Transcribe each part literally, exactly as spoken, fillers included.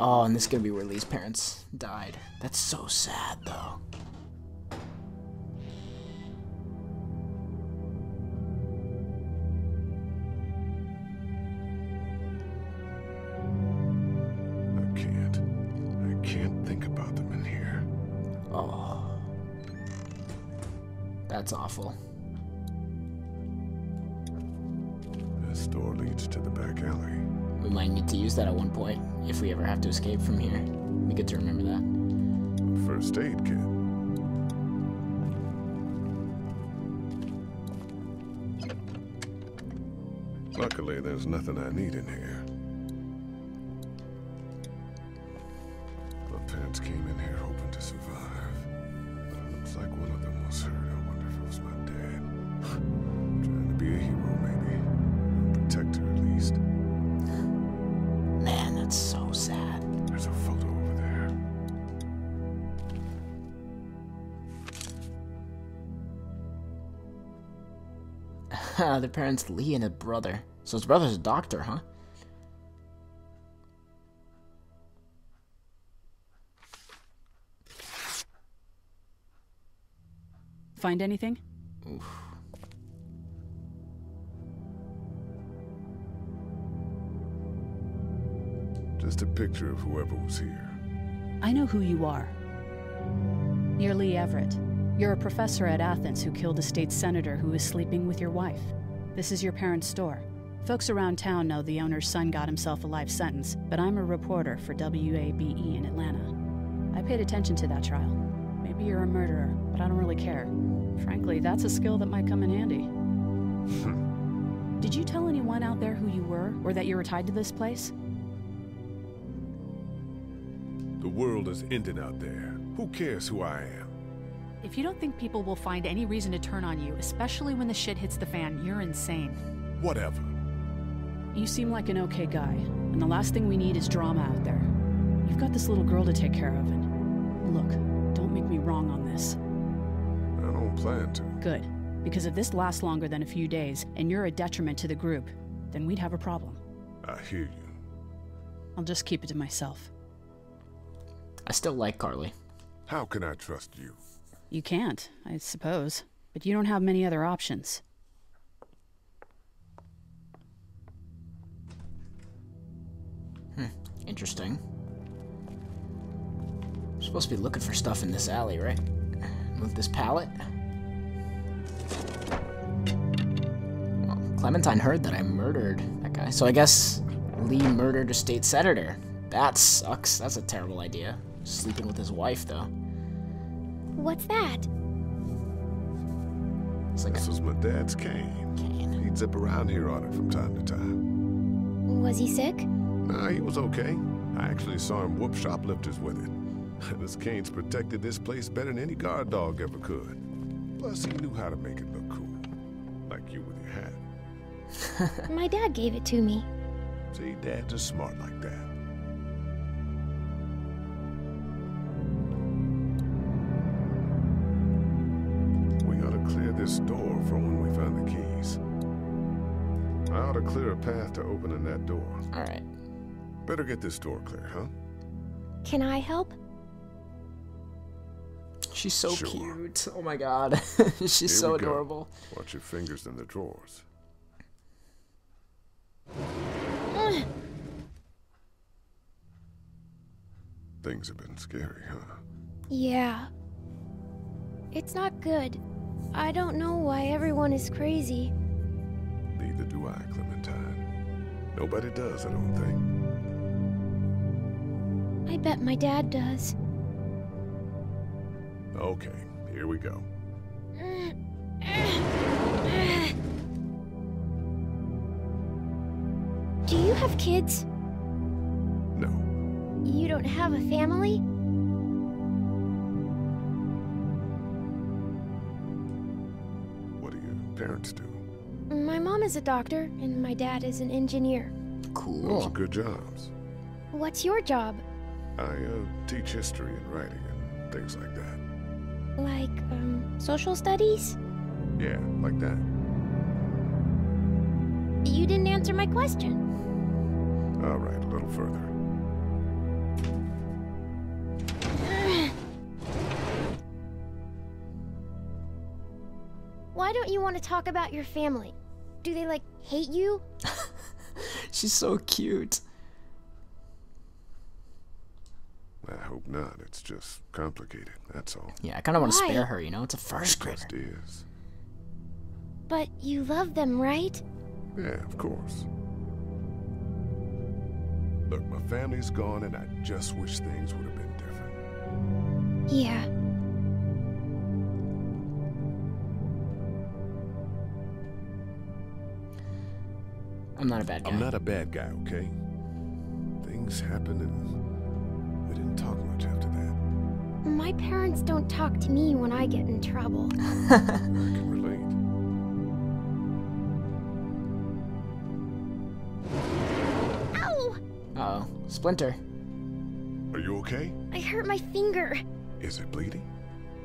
Oh, and this is gonna be where Lee's parents died. That's so sad, though. That's awful. This door leads to the back alley. We might need to use that at one point if we ever have to escape from here. We get to remember that. First aid kit. Luckily, there's nothing I need in here. My parents came in here hoping to survive. It looks like one of them was hurt. My dad. Trying to be a hero, maybe. Protect her, at least. Man, that's so sad. There's a photo over there. Ah, the parents, Lee and his brother. So his brother's a doctor, huh? Find anything? Oof. Just a picture of whoever was here. I know who you are. You're Lee Everett. You're a professor at Athens who killed a state senator who was sleeping with your wife. This is your parents' store. Folks around town know the owner's son got himself a life sentence, but I'm a reporter for W A B E in Atlanta. I paid attention to that trial. Maybe you're a murderer, but I don't really care. Frankly, that's a skill that might come in handy. Did you tell anyone out there who you were, or that you were tied to this place? The world is ending out there. Who cares who I am? If you don't think people will find any reason to turn on you, especially when the shit hits the fan, you're insane. Whatever. You seem like an okay guy, and the last thing we need is drama out there. You've got this little girl to take care of, and look, don't make me wrong on this. I don't plan to. Good. Because if this lasts longer than a few days, and you're a detriment to the group, then we'd have a problem. I hear you. I'll just keep it to myself. I still like Carly. How can I trust you? You can't, I suppose. But you don't have many other options. Hmm. Interesting. We're supposed to be looking for stuff in this alley, right? Move this pallet. Well, Clementine heard that I murdered that guy. So I guess Lee murdered a state senator. That sucks. That's a terrible idea. Sleeping with his wife, though. What's that? It's like this was my dad's cane. cane. He'd zip around here on it from time to time. Was he sick? Nah, he was okay. I actually saw him whoop shoplifters with it. This cane's protected this place better than any guard dog ever could. Plus, he knew how to make it look cool. Like you with your hat. My dad gave it to me. See, dads are smart like that. We ought to clear this door from when we found the keys. I ought to clear a path to opening that door. All right. Better get this door clear, huh? Can I help? She's so sure. cute. Oh my god. She's Here so adorable. Go. Watch your fingers in the drawers. Mm. Things have been scary, huh? Yeah. It's not good. I don't know why everyone is crazy. Neither do I, Clementine. Nobody does, I don't think. I bet my dad does. Okay, here we go. Do you have kids? No. You don't have a family? What do your parents do? My mom is a doctor, and my dad is an engineer. Cool. Those are good jobs. What's your job? I uh, teach history and writing and things like that. Like, um, social studies? Yeah, like that. You didn't answer my question. All right, a little further. Why don't you want to talk about your family? Do they, like, hate you? She's so cute. I hope not. It's just complicated, that's all. Yeah, I kind of want to spare her, you know? It's a first grader. It just is. But you love them, right? Yeah, of course. Look, my family's gone, and I just wish things would have been different. Yeah. I'm not a bad guy. I'm not a bad guy, okay? Things happen, and we didn't talk much after that. My parents don't talk to me when I get in trouble. I can relate. Uh-oh. Splinter. Are you okay? I hurt my finger. Is it bleeding?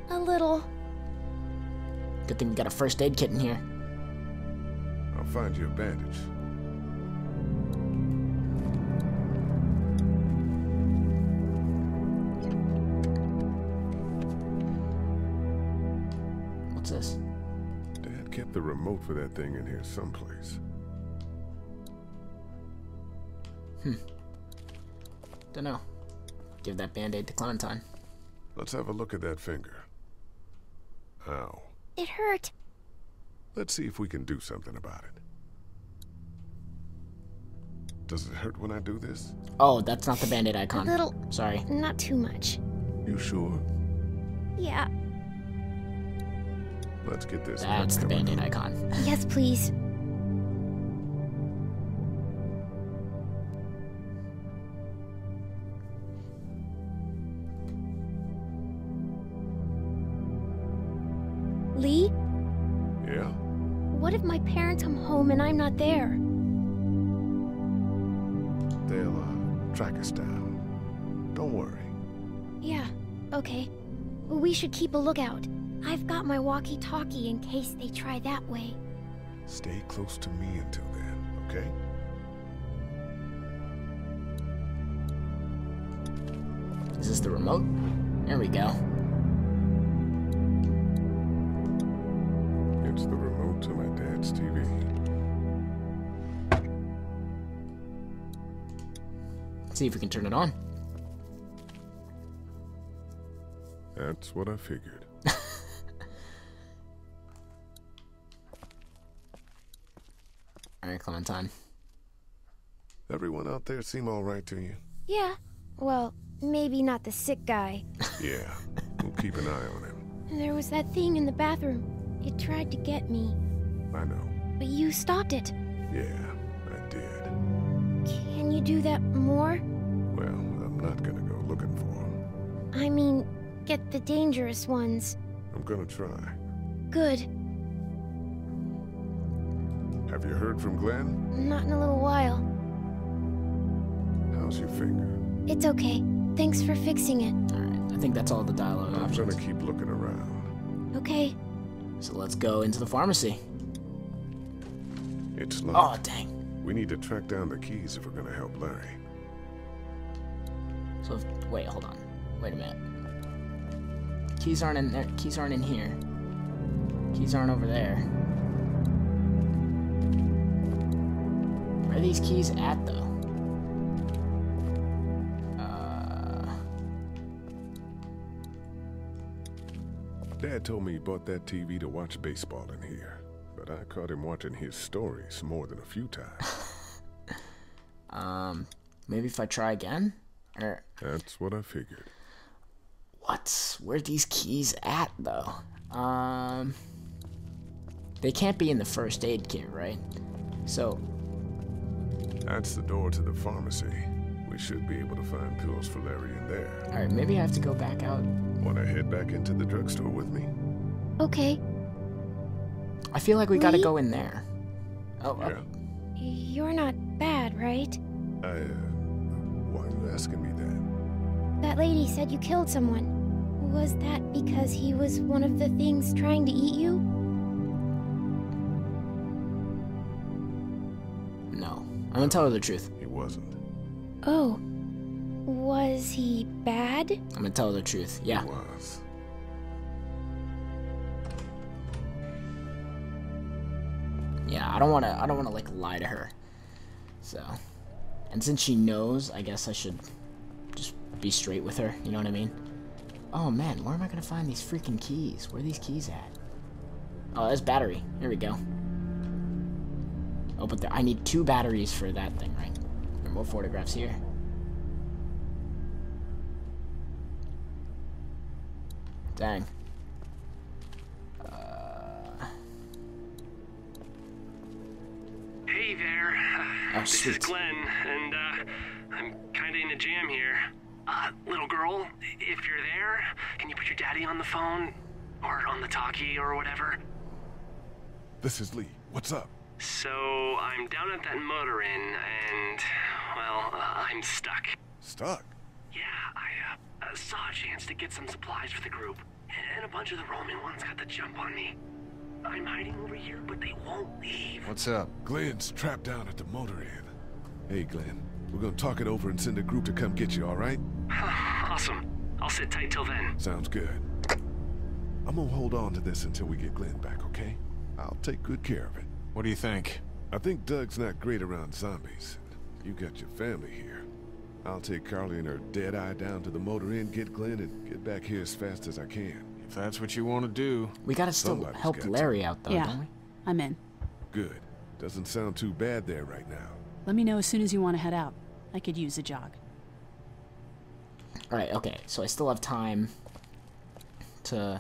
A little. Good thing we got a first aid kit in here. I'll find you a bandage. What's this? Dad kept the remote for that thing in here someplace. Hmm. Don't know. Give that band-aid to Clementine. Let's have a look at that finger. Ow. It hurt. Let's see if we can do something about it. Does it hurt when I do this? Oh, that's not the band-aid icon. A little. Sorry. Not too much. You sure? Yeah. Let's get this. That's the band-aid icon. Yes, please. Lee? Yeah? What if my parents come home and I'm not there? They'll, uh, track us down. Don't worry. Yeah, okay. We should keep a lookout. I've got my walkie-talkie in case they try that way. Stay close to me until then, okay? Is this the remote? There we go. It's the remote to my dad's T V. Let's see if we can turn it on. That's what I figured. Alright, Clementine. Everyone out there seem alright to you? Yeah. Well, maybe not the sick guy. Yeah. We'll keep an eye on him. And there was that thing in the bathroom. It tried to get me. I know. But you stopped it. Yeah, I did. Can you do that more? Well, I'm not gonna go looking for them. I mean, get the dangerous ones. I'm gonna try. Good. Have you heard from Glenn? Not in a little while. How's your finger? It's okay. Thanks for fixing it. All right, I think that's all the dialogue options. I'm gonna keep looking around. Okay. So let's go into the pharmacy. It's locked. Oh, dang. We need to track down the keys if we're going to help Larry. So, if, wait, hold on. Wait a minute. Keys aren't in there. Keys aren't in here. Keys aren't over there. Where are these keys at, though? Dad told me he bought that T V to watch baseball in here, but I caught him watching his stories more than a few times. um, maybe if I try again? Or... That's what I figured. What? Where are these keys at, though? Um, they can't be in the first aid kit, right? So... That's the door to the pharmacy. We should be able to find pills for Larry in there. Alright, maybe I have to go back out. Want to head back into the drugstore with me? Okay. I feel like we Lee? gotta go in there. Oh, yeah. Oh. You're not bad, right? I, uh, why are you asking me that? That lady said you killed someone. Was that because he was one of the things trying to eat you? No. I'm gonna tell her the truth. He wasn't. Oh. Was he bad? I'm gonna tell her the truth. Yeah. He was. don't want to, I don't want to, like, lie to her. So, and since she knows, I guess I should just be straight with her, you know what I mean? Oh, man, where am I going to find these freaking keys? Where are these keys at? Oh, that's battery. Here we go. Oh, but there, I need two batteries for that thing, right? Remote photographs here. Dang. Hey there. Uh, oh, this sweet. is Glenn, and uh, I'm kind of in a jam here. Uh, little girl, if you're there, can you put your daddy on the phone? Or on the talkie or whatever? This is Lee. What's up? So, I'm down at that motor inn, and, well, uh, I'm stuck. Stuck? Yeah, I uh, saw a chance to get some supplies for the group, and a bunch of the Roman ones got the jump on me. I'm hiding over here, but they won't leave. What's up? Glenn's trapped down at the motor inn. Hey, Glenn, we're gonna talk it over and send a group to come get you, all right? Awesome. I'll sit tight till then. Sounds good. I'm gonna hold on to this until we get Glenn back, okay? I'll take good care of it. What do you think? I think Doug's not great around zombies. You got your family here. I'll take Carly and her dead eye down to the motor inn, get Glenn, and get back here as fast as I can. If that's what you want to do. We gotta still Somebody's help got Larry to. out, though, yeah, don't we? I'm in. Good. Doesn't sound too bad there right now. Let me know as soon as you want to head out. I could use a jog. Alright, okay. So I still have time to...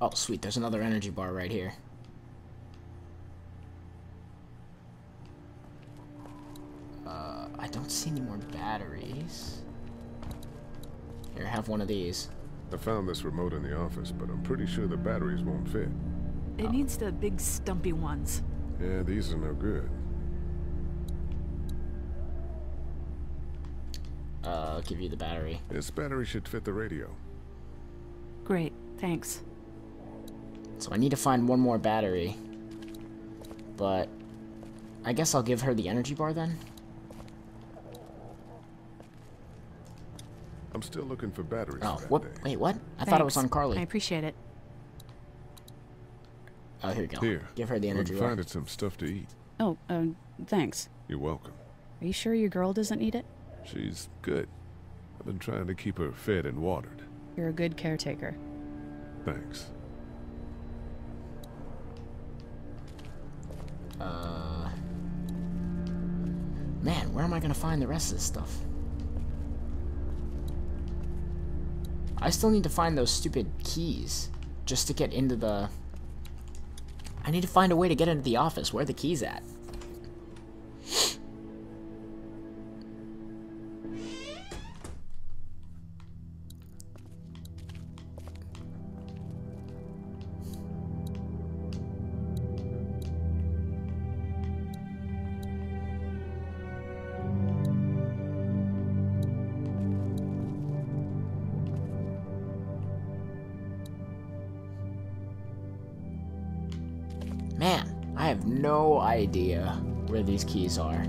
Oh, sweet. There's another energy bar right here. Uh, I don't see any more batteries. Here, have one of these. I found this remote in the office, but I'm pretty sure the batteries won't fit. It oh. needs the big, stumpy ones. Yeah, these are no good. Uh, I'll give you the battery. This battery should fit the radio. Great. Thanks. So I need to find one more battery, but I guess I'll give her the energy bar then. I'm still looking for batteries. Oh, what? Wait, what? I Thanks. thought it was on Carly. I appreciate it. Oh, here you go. Here, give her the energy bar. I found some stuff to eat. Oh, um, thanks. You're welcome. Are you sure your girl doesn't eat it? She's good. I've been trying to keep her fed and watered. You're a good caretaker. Thanks. Uh, man, where am I gonna find the rest of this stuff? I still need to find those stupid keys just to get into the... I need to find a way to get into the office. Where are the keys at? Man, I have no idea where these keys are.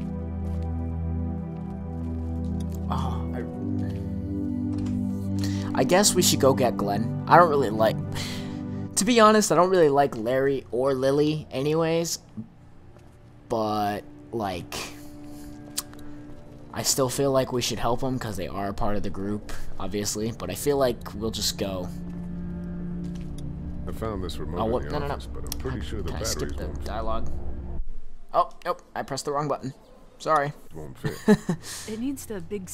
Oh, I... I guess we should go get Glenn. I don't really like... To be honest, I don't really like Larry or Lily anyways. But, like... I still feel like we should help them because they are a part of the group, obviously. But I feel like we'll just go... I found this remote oh, what? in the no, office, no, no. but I'm pretty I, sure the batteries skip the won't dialogue. Fit. Oh, nope, I pressed the wrong button. Sorry. It won't fit. It needs the big...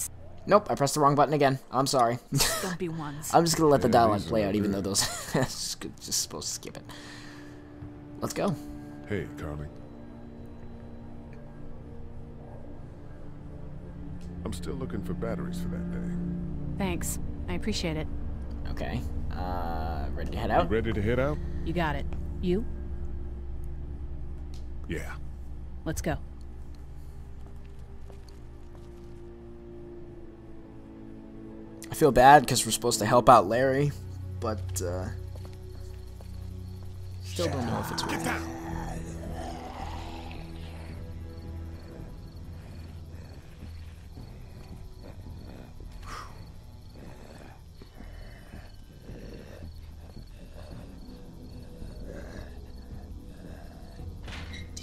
Nope, I pressed the wrong button again. I'm sorry. Don't be ones. I'm just gonna let yeah, the dialogue play out, good. even though those... just, just supposed to skip it. Let's go. Hey, Carly. I'm still looking for batteries for that thing. Thanks. I appreciate it. Okay. Uh, ready to head out? You ready to head out? You got it. You? Yeah. Let's go. I feel bad because we're supposed to help out Larry, but, uh... still don't know if it's worth it.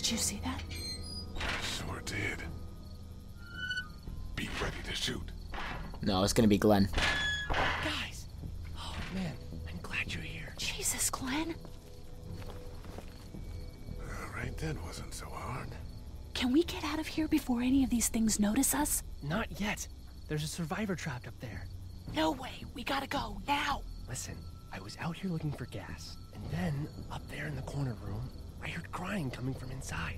Did you see that? Sure did. Be ready to shoot. No, it's gonna be Glenn. Guys! Oh, man. I'm glad you're here. Jesus, Glenn. Uh, right then wasn't so hard. Can we get out of here before any of these things notice us? Not yet. There's a survivor trapped up there. No way. We gotta go. Now. Listen, I was out here looking for gas. And then, up there in the corner room, I heard crying coming from inside.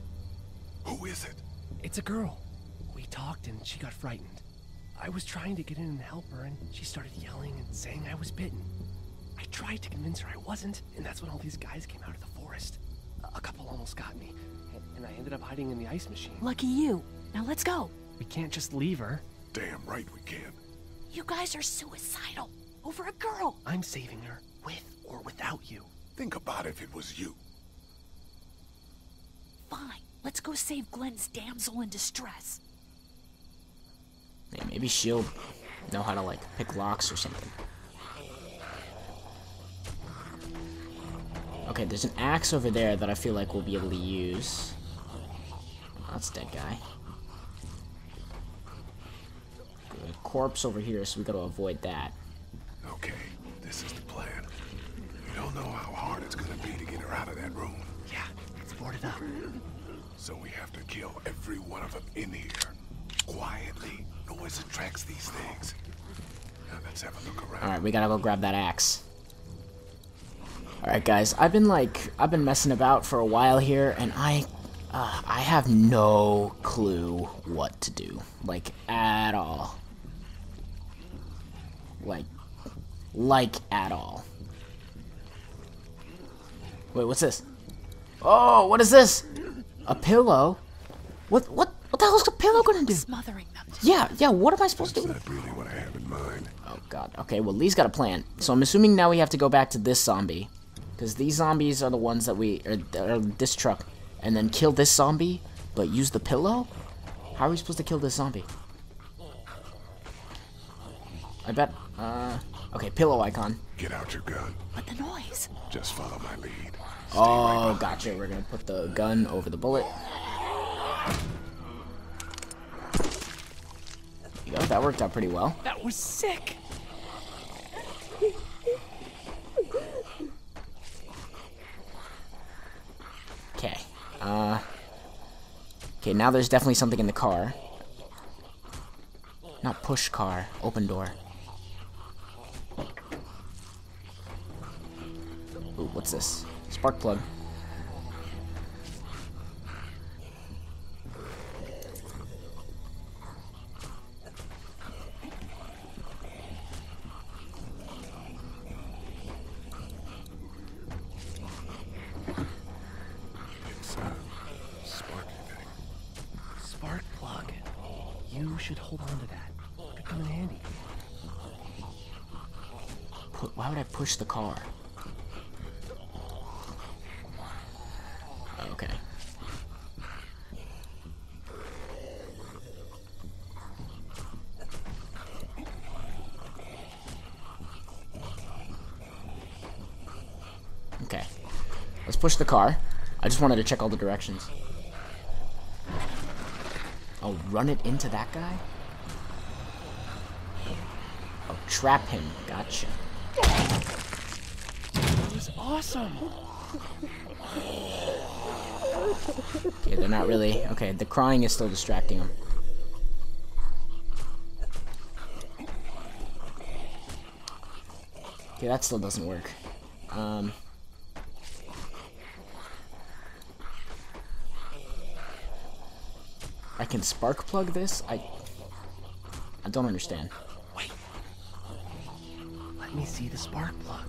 Who is it? It's a girl. We talked and she got frightened. I was trying to get in and help her, and she started yelling and saying I was bitten. I tried to convince her I wasn't, and that's when all these guys came out of the forest. A couple almost got me, and I ended up hiding in the ice machine. Lucky you. Now let's go. We can't just leave her. Damn right we can. You guys are suicidal. Over a girl. I'm saving her, with or without you. Think about if it was you. Fine. Let's go save Glenn's damsel in distress. Hey, maybe she'll know how to, like, pick locks or something. Okay, there's an axe over there that I feel like we'll be able to use. That's that guy. Good. Corpse over here, so we gotta avoid that. Okay, this is the plan. You don't know how hard it's gonna be to get her out of that room. Yeah, it's boarded up. So we have to kill every one of them in here. Quietly. Noise attracts these things. Now let's have a look around. Alright, we gotta go grab that axe. Alright guys, I've been like, I've been messing about for a while here, and I, uh, I have no clue what to do. Like, at all. Like, like at all. Wait, what's this? Oh, what is this? A pillow? What, what? What the hell is a pillow gonna do? Smothering them. Yeah, yeah, what am I supposed That's to do? That's really what I have in mind. Oh, God. Okay, well, Lee's got a plan. So I'm assuming now we have to go back to this zombie. Because these zombies are the ones that we... Or, or this truck. And then kill this zombie, but use the pillow? How are we supposed to kill this zombie? I bet... Uh... Okay, pillow icon. Get out your gun. What the noise? Just follow my lead. Stay oh, right gotcha. We're gonna put the gun over the bullet. You know, that worked out pretty well. That was sick. Okay. Uh. Okay, now there's definitely something in the car. Not push car. Open door. Ooh, what's this? Spark plug. You should hold on to that. It could come in handy. Put, why would I push the car? Okay. Okay. Let's push the car. I just wanted to check all the directions. I'll run it into that guy? I'll trap him. Gotcha. That was awesome! Okay, they're not really... Okay, the crying is still distracting them. Okay, that still doesn't work. Um... I can spark plug this? I... I don't understand. Wait. Let me see the spark plug.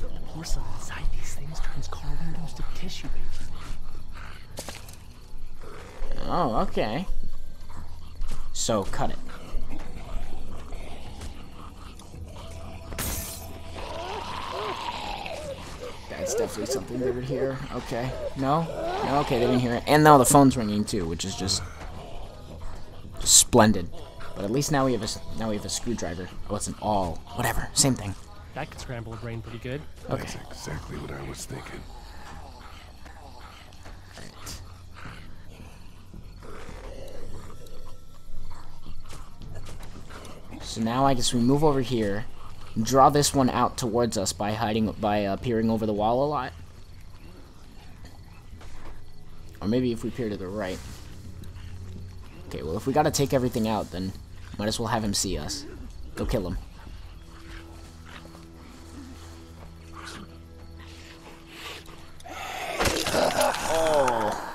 The porcelain inside these things turns car windows to tissue paper. Oh, okay. So, cut it. That's definitely something they would hear. Okay. No? No? Okay, they didn't hear it. And now the phone's ringing too, which is just, just splendid. But at least now we have a now we have a screwdriver. Oh, it's an awl. Whatever. Same thing. That could scramble a brain pretty good. Okay. That's exactly what I was thinking. So now I guess we move over here, draw this one out towards us by hiding, by uh, peering over the wall a lot. Or maybe if we peer to the right. Okay, well if we gotta take everything out, then might as well have him see us. Go kill him. Oh.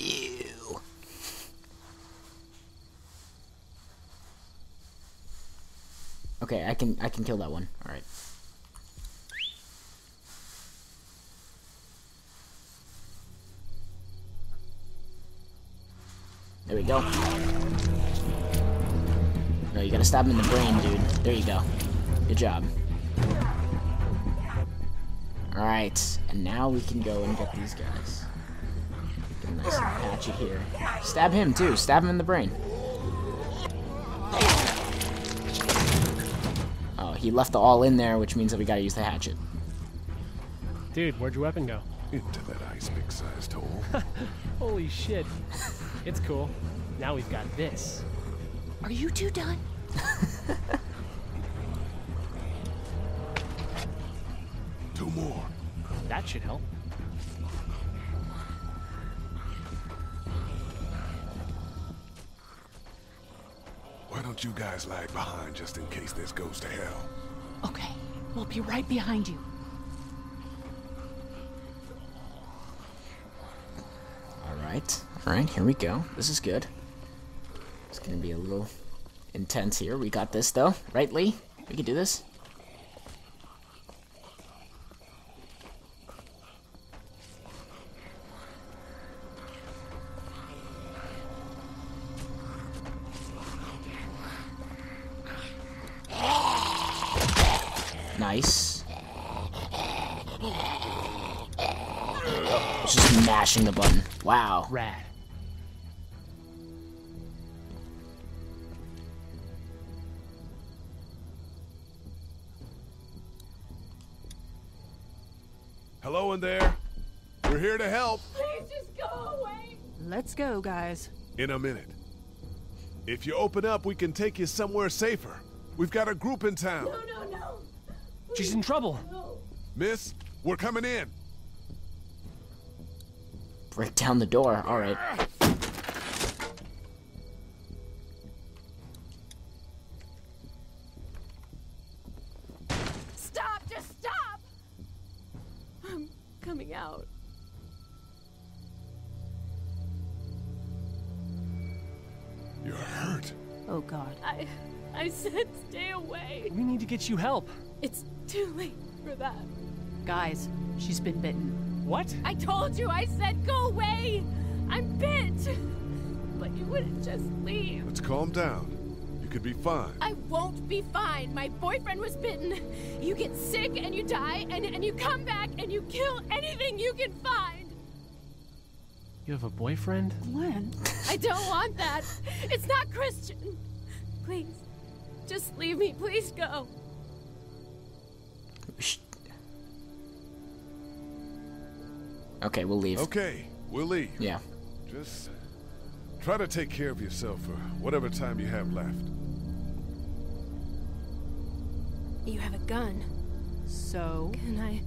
Ew. Okay, I can I can kill that one. All right. There we go. No, you gotta stab him in the brain, dude. There you go. Good job. Alright, and now we can go and get these guys. Get a nice Apache here. Stab him, too. Stab him in the brain. Oh, he left the all in there, which means that we gotta use the hatchet. Dude, where'd your weapon go? Into that ice pick-sized hole. Holy shit. It's cool. Now we've got this. Are you two done? Two more. That should help. Why don't you guys lag behind just in case this goes to hell? Okay, we'll be right behind you. Alright, alright, here we go. This is good. It's gonna be a little intense here. We got this though, right, Lee? We can do this. Nice. Just mashing the button. Wow. Rad. Hello in there. We're here to help. Please just go away. Let's go, guys. In a minute. If you open up, we can take you somewhere safer. We've got a group in town. No, no, no. Please. She's in trouble. No. Miss, we're coming in. Break down the door. All right. Stop! Just stop! I'm coming out. You're hurt. Oh God. I, I said stay away. We need to get you help. It's too late for that. Guys, she's been bitten. What? I told you, I said go away! I'm bit! But you wouldn't just leave. Let's calm down. You could be fine. I won't be fine. My boyfriend was bitten. You get sick and you die, and, and you come back and you kill anything you can find. You have a boyfriend? Glenn? I don't want that. It's not Christian. Please, just leave me. Please go. Okay, we'll leave. Okay, we'll leave. Yeah. Just try to take care of yourself for whatever time you have left. You have a gun. So? Can I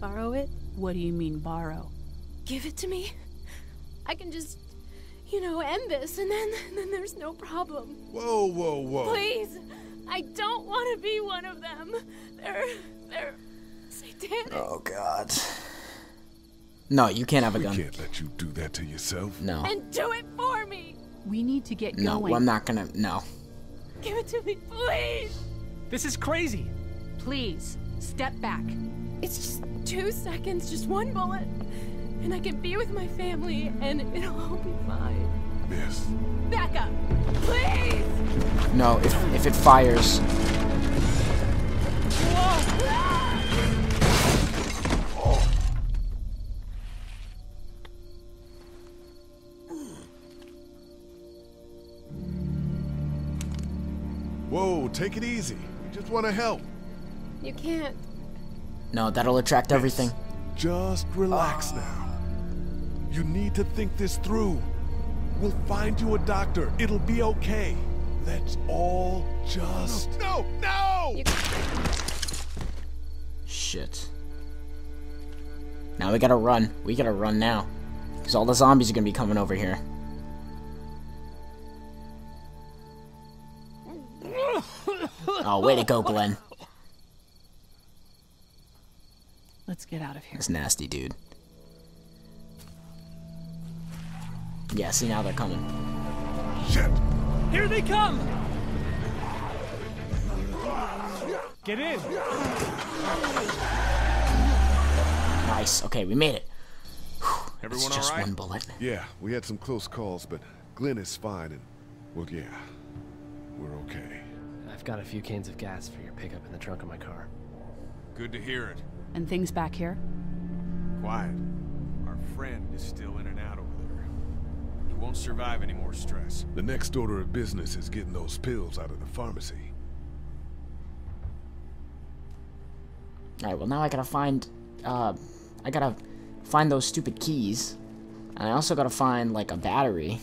borrow it? What do you mean, borrow? Give it to me. I can just, you know, end this, and then, and then there's no problem. Whoa, whoa, whoa. Please, I don't want to be one of them. They're, they're satanic. Oh, God. No, you can't have a gun. We can't let you do that to yourself. No. And do it for me. We need to get no, going. No, I'm not gonna. No. Give it to me, please. This is crazy. Please step back. It's just two seconds, just one bullet, and I can be with my family, and it'll all be fine. Miss. Back up, please. No, if if it fires. Whoa. Ah! Whoa, take it easy. We just want to help. You can't. No, that'll attract everything. Just relax now. You need to think this through. We'll find you a doctor. It'll be okay. Let's all just... No! No! no! Shit. Now we gotta run. We gotta run now. Because all the zombies are gonna be coming over here. Oh, way to go, Glenn. Let's get out of here. That's nasty, dude. Yeah, see, now they're coming. Shit! Here they come! Get in! Nice. Okay, we made it. Whew. Everyone all right? It's just one bullet. Yeah, we had some close calls, but Glenn is fine, and, well, yeah, we're okay. I've got a few cans of gas for your pickup in the trunk of my car. Good to hear it. And things back here? Quiet. Our friend is still in and out over there. He won't survive any more stress. The next order of business is getting those pills out of the pharmacy. Alright, well now I gotta find, uh, I gotta find those stupid keys. And I also gotta find, like, a battery.